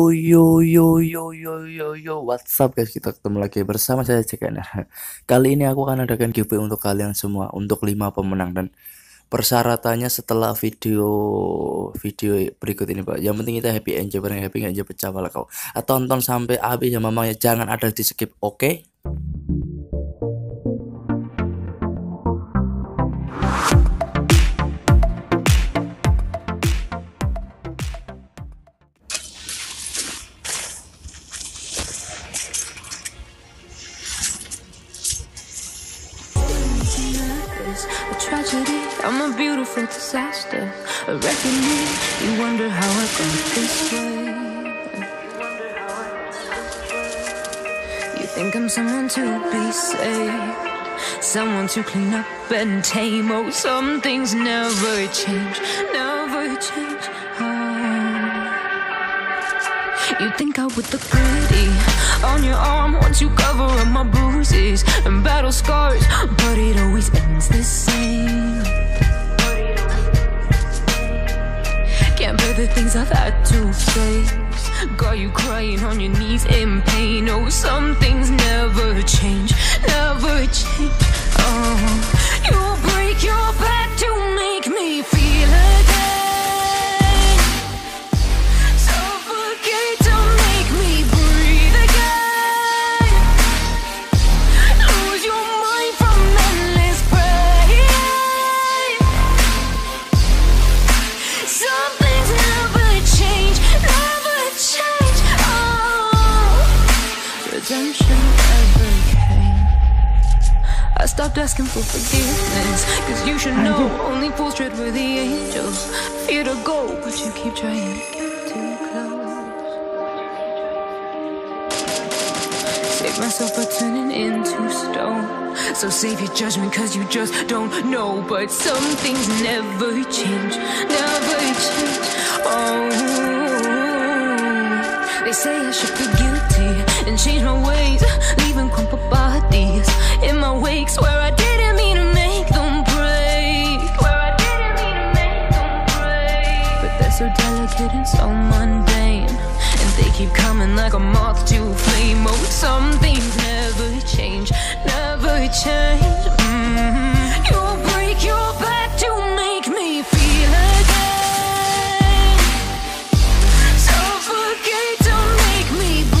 Yo, what's up guys, kita ketemu lagi bersama saya JECK KNR. Kali ini aku akan adakan giveaway untuk kalian semua, untuk 5 pemenang, dan persyaratannya setelah video berikut ini, Pak. Yang penting kita happy enjoy bareng, happy enjoy pecah pala kau. Tonton sampai habis ya mamang ya, jangan ada di skip, oke? Okay? A tragedy, I'm a beautiful disaster, a reckoning. You wonder how I got this way. You think I'm someone to be saved, someone to clean up and tame. Oh, some things never change, never change. You think I would look pretty on your arm once you cover up my bruises and battle scars, but it always ends the same. Can't bear the things I've had to face. Got you crying on your knees in pain. Oh, some things never change, never change. Oh, you break your back to make me feel again. I stopped asking for forgiveness, cause you should know only fools tread with the angels. Fear to go, but you keep trying to get too close. Save myself by turning into stone, so save your judgment cause you just don't know. But some things never change, never change. Oh, they say I should be guilty and change my ways, leaving crumpled bodies in my wakes where I didn't mean to make them break. But they're so delicate and so mundane, and they keep coming like a moth to flame. Oh, some things never change, never change. You'll break your back to make me feel again. Suffocate to make me breathe.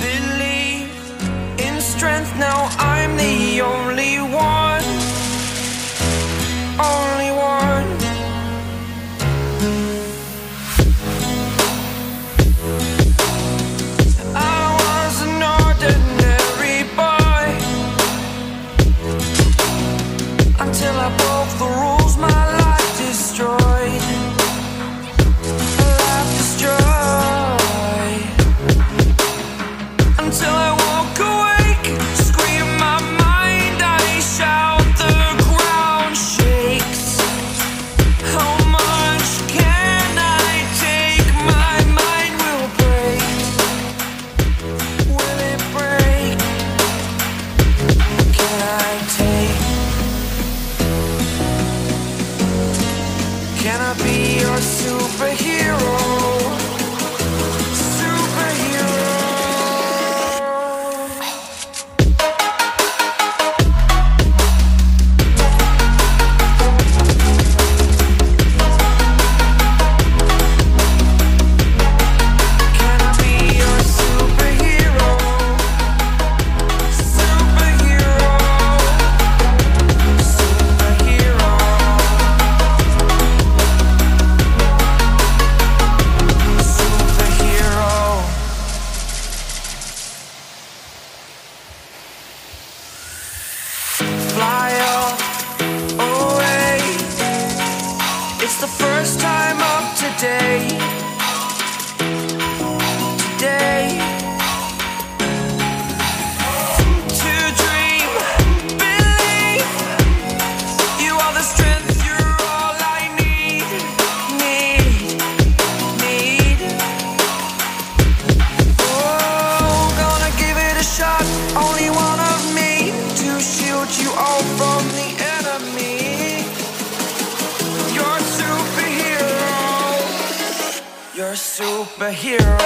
believe in strength. Now I'm the only one, only one. a superhero.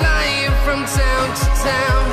flying from town to town.